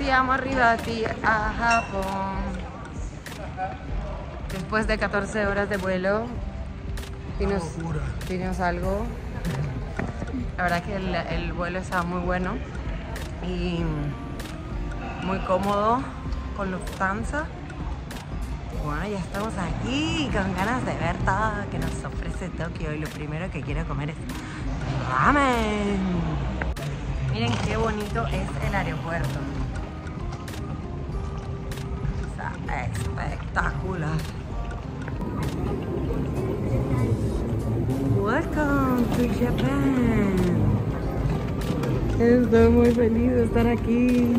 Sí, amo arrivati a Japón. Después de 14 horas de vuelo, dinos algo. La verdad que el vuelo estaba muy bueno y muy cómodo con Lufthansa. Bueno, ya estamos aquí con ganas de ver todo que nos ofrece Tokio y lo primero que quiero comer es ramen. Miren qué bonito es el aeropuerto. Está espectacular. Welcome to Japan. Estoy muy feliz de estar aquí.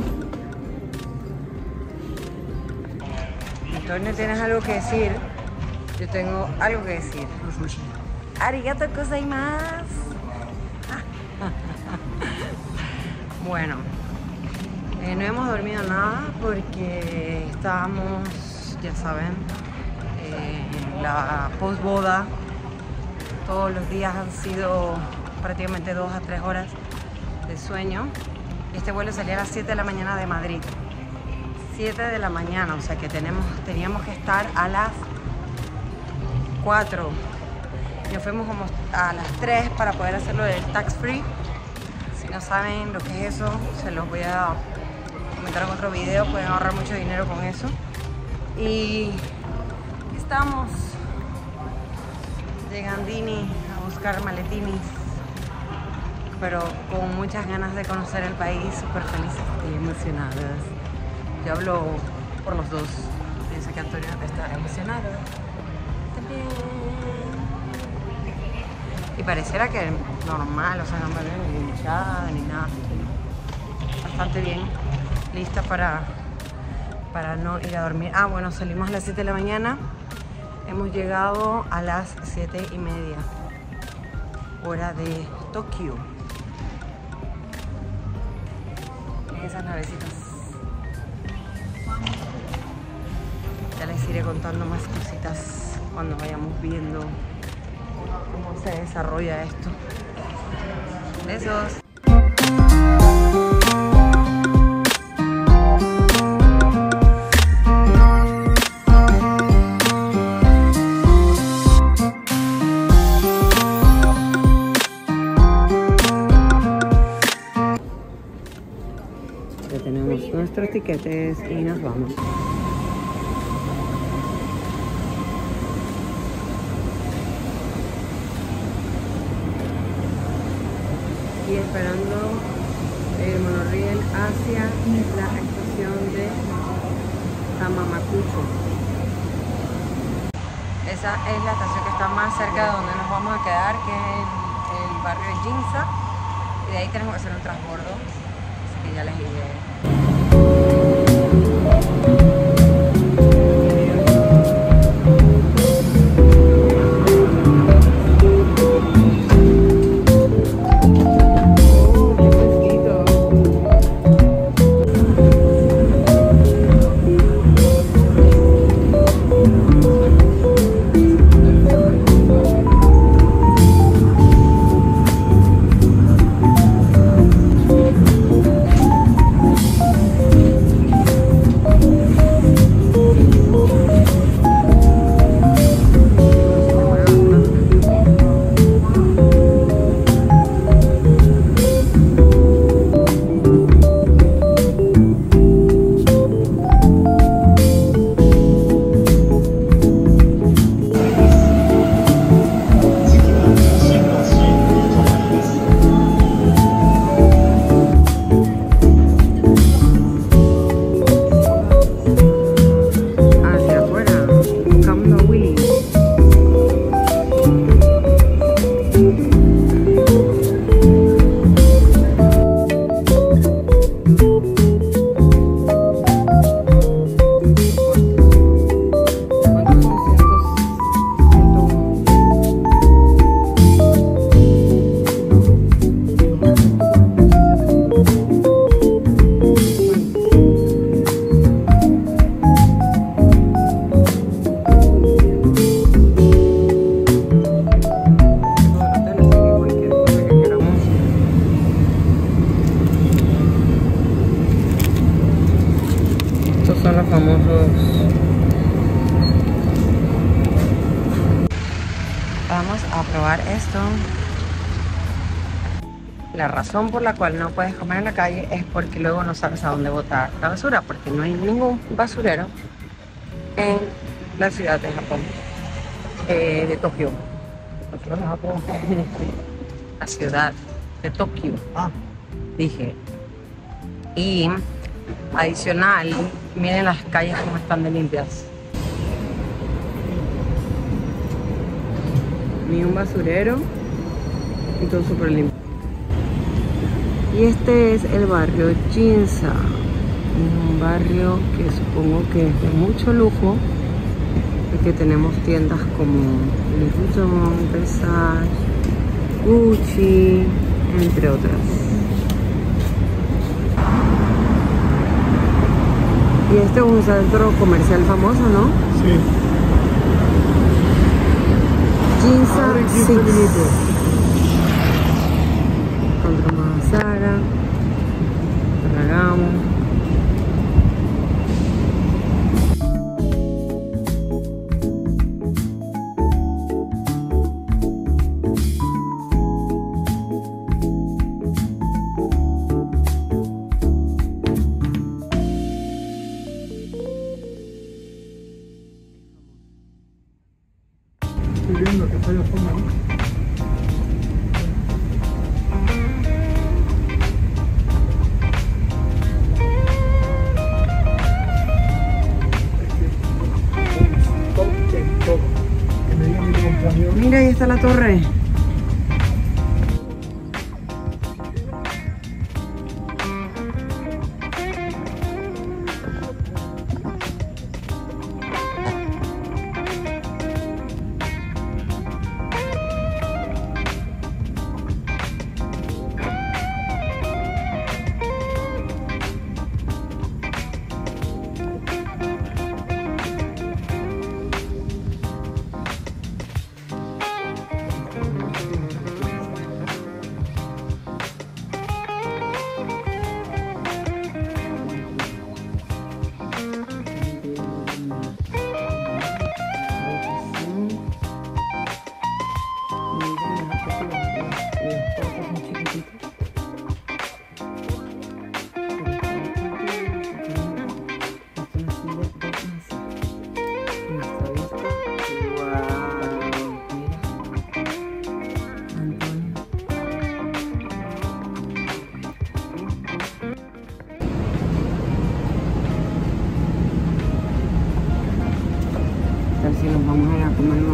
Antonio, ¿tienes algo que decir? Yo tengo algo que decir. Arigato gozaimasu. Bueno, no hemos dormido nada porque estábamos, ya saben, en la posboda. Todos los días han sido prácticamente 2 a 3 horas de sueño. Este vuelo salía a las 7 de la mañana de Madrid. 7 de la mañana, o sea que teníamos que estar a las 4. Nos fuimos como a las 3 para poder hacerlo del tax free. Si no saben lo que es eso, se los voy a comentar en otro video. Pueden ahorrar mucho dinero con eso. Y estamos llegandini a buscar maletinis, pero con muchas ganas de conocer el país, súper felices y emocionadas. Yo hablo por los dos. Pienso que Antonio está emocionado también. Y pareciera que normal, o sea, no me veo ni hinchada ni nada. Bastante bien. Lista para no ir a dormir. Ah, bueno, salimos a las 7 de la mañana. Hemos llegado a las 7:30. Hora de Tokio. Esas navecitas. Ya les iré contando más cositas cuando vayamos viendo cómo se desarrolla esto. Besos. Ya tenemos nuestros tiquetes y nos vamos. Y esperando el monorriel hacia la estación de Tamamacucho. Esa es la estación que está más cerca de donde nos vamos a quedar, que es el barrio de Ginza. Y de ahí tenemos que hacer un transbordo, así que ya les diré. más famosos. Vamos a probar esto. La razón por la cual no puedes comer en la calle es porque luego no sabes a dónde botar la basura, porque no hay ningún basurero en la ciudad de Japón, de Tokio. La ciudad de Tokio, dije. Y adicional, miren las calles como están de limpias. Ni un basurero y todo súper limpio. Y este es el barrio Ginza, un barrio que supongo que es de mucho lujo, porque tenemos tiendas como Louis Vuitton, Versace, Gucci, entre otras. Y este es un centro comercial famoso, ¿no? Sí. Ginza 6. Sara, Ragamo. Estoy viendo que está la forma, ¿no? Mira, ahí está la torre.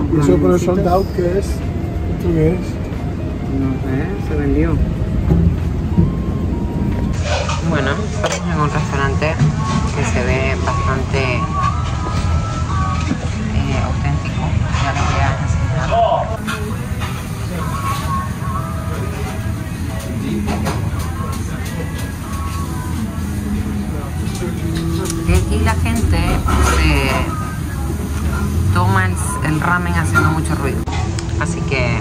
¿Y eso con el sold out qué es? ¿Esto qué es? No sé, se vendió. Bueno, estamos en un restaurante que se ve bastante auténtico. Ya les voy a enseñar. Y la gente toman el ramen haciendo mucho ruido, así que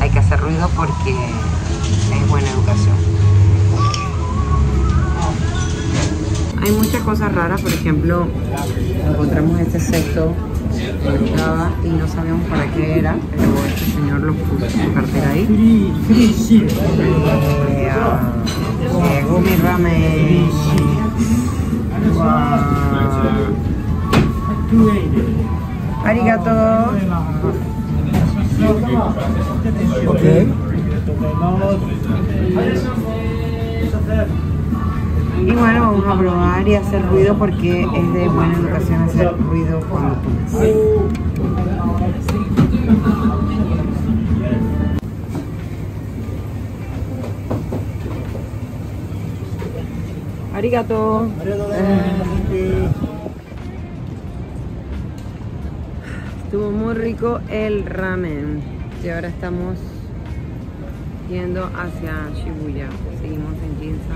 hay que hacer ruido porque es buena educación. Hay muchas cosas raras, por ejemplo, encontramos este cesto de cava y no sabíamos para qué era, pero este señor lo puso su cartera ahí. Llegó mi ramen. Wow. Arigato. Okay. Y bueno, vamos a probar y hacer ruido porque es de buena educación hacer ruido cuando comes. Arigato. Estuvo muy rico el ramen. Y ahora estamos yendo hacia Shibuya. Seguimos en Ginza,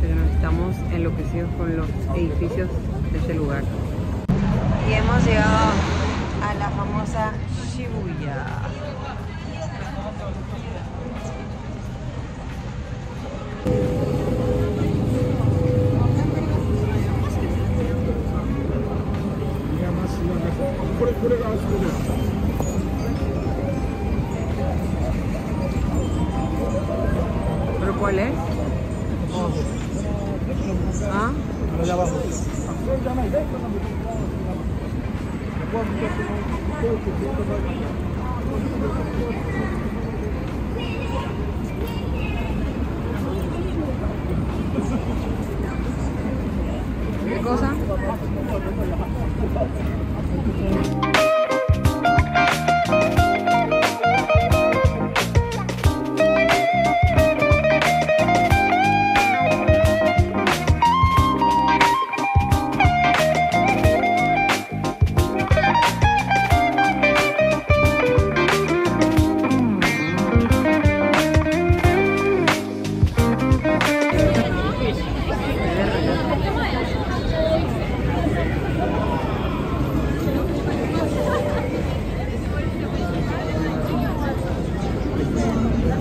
pero nos estamos enloquecidos con los edificios de este lugar. Y hemos llegado a la famosa Shibuya. ¿Ah? A los de abajo. ¿Qué cosa?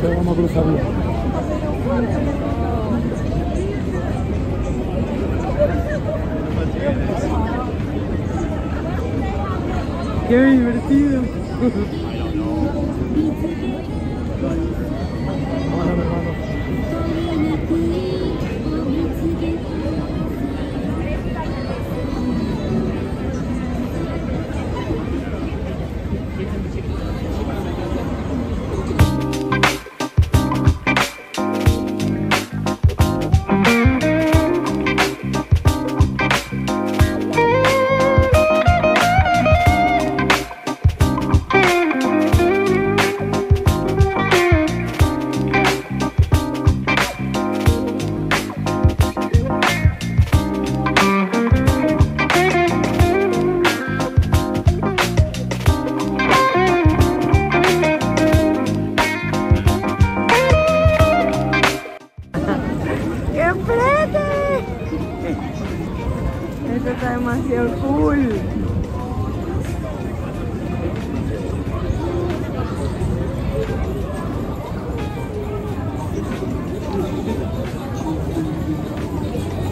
Vamos a cruzar. ¡Qué divertido! Esto está demasiado cool.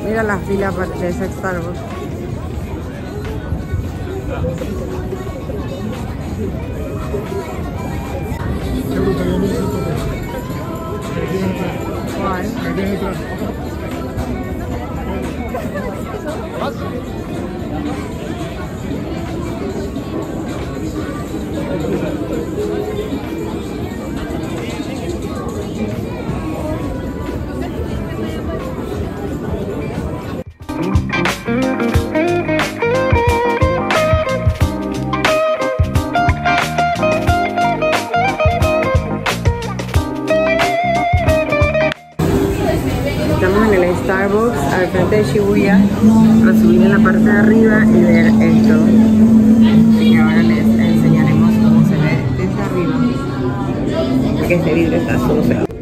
Mira la fila de ese Starbucks. ¿Cuál? Estamos en el Starbucks al frente de Shibuya para subir en la parte de arriba y ver esto. Y ahora les enseñaremos cómo se ve desde arriba, porque este vidrio está sucio.